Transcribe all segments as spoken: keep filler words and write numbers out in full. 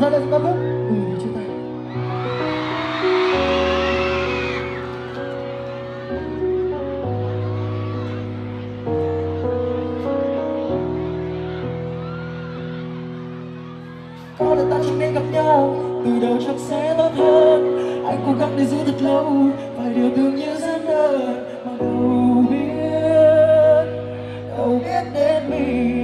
Ra đây ba bước cùng mình chia tay. Có lẽ ta chỉ nên gặp nhau từ đầu chắc sẽ tốt hơn. Anh cố gắng để giữ thật lâu vài điều tưởng như giấc mơ mà đâu biết, đâu biết đến mình.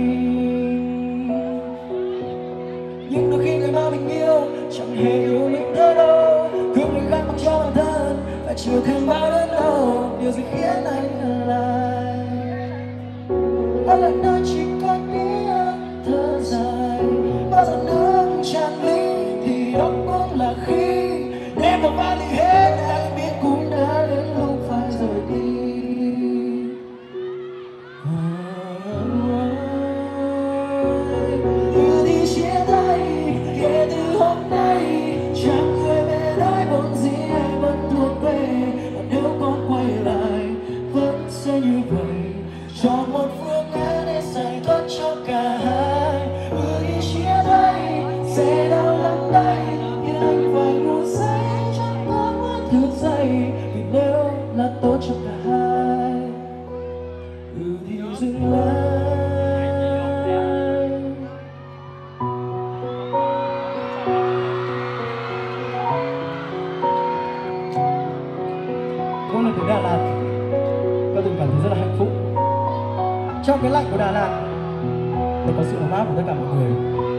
Nhưng đôi khi người mà mình yêu chẳng hề yêu mình nữa đâu. Thương người khác mặc cho bản thân phải chịu thêm bao đớn đau. Điều gì khiến anh ở lại? Ở lại nơi chỉ có tiếng thở dài. Bao giờ nước tràn ly thì đó cũng là khi. Em vào vali hết, anh biết cũng đã đến lúc phải rời đi. Từ đi chia tay, kể từ hôm nay chẳng người về nói bọn gì anh vẫn thuộc về. Và nếu con quay lại, vẫn sẽ như vậy. Chọn một phương án để giải thoát cho cả hai. Từ đi chia tay, sẽ đau lắm đây khi anh phải ngủ say. Vì nếu là tốt cho cả hai, ừ thì dừng lại. Mỗi lần đến Đà Lạt, tôi từng cảm thấy rất là hạnh phúc. Trong cái lạnh của Đà Lạt, tôi có sự ấm áp của tất cả mọi người.